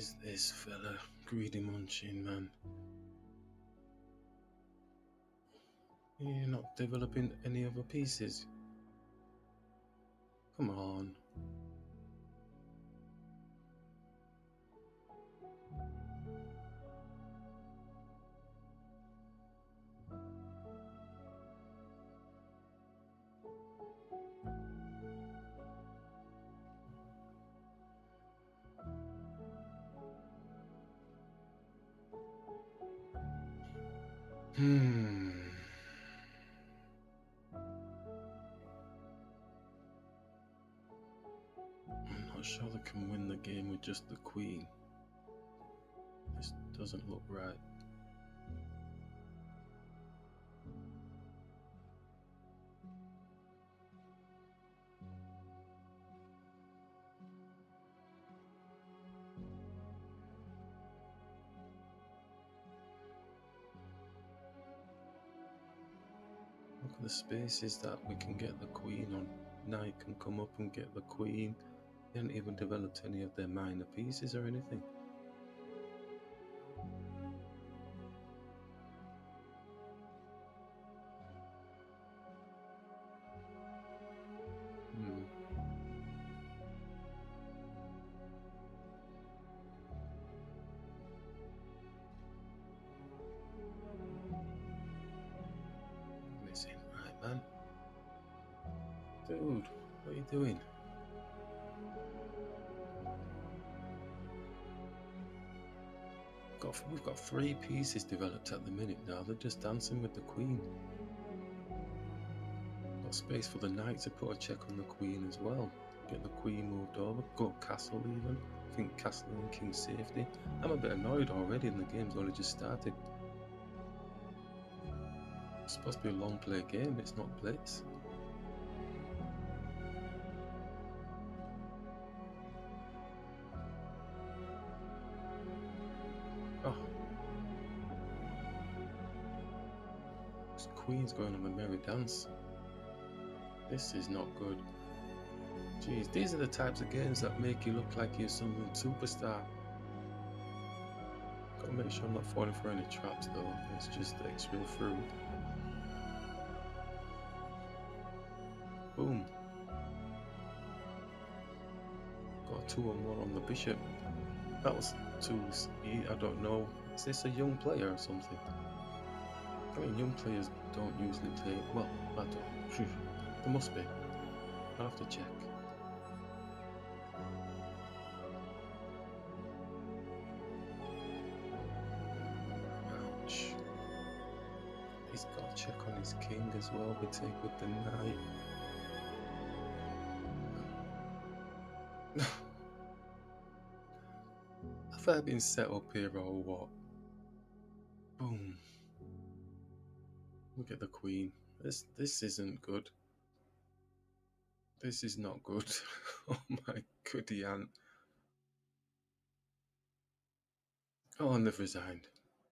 is this fella, Greedy Munchkin Man? You're not developing any other pieces. Come on. Charlotte can win the game with just the queen. This doesn't look right. Look at the spaces that we can get the queen on. Knight can come up and get the queen. They haven't even developed any of their minor pieces or anything. This ain't right, man. Dude, what are you doing? We've got three pieces developed at the minute now. They're just dancing with the queen. Got space for the knight to put a check on the queen as well. Get the queen moved over. Go castle even. I think castle and king safety. I'm a bit annoyed already, and the game's only just started. It's supposed to be a long play game. It's not blitz. Queen's going on a merry dance. This is not good. Jeez, these are the types of games that make you look like you're some superstar. Gotta make sure I'm not falling for any traps though. It's just extra fruit. Boom. Got a 2-on-1 on the bishop. That was too easy. I don't know. Is this a young player or something? I mean, young players don't usually play, well, I don't, there must be, I'll have to check. Ouch. He's got to check on his king as well, we take with the knight. Have I been set up here or what? Boom. Look at the queen. This isn't good. This is not good. Oh my goody aunt. Oh, and they've resigned.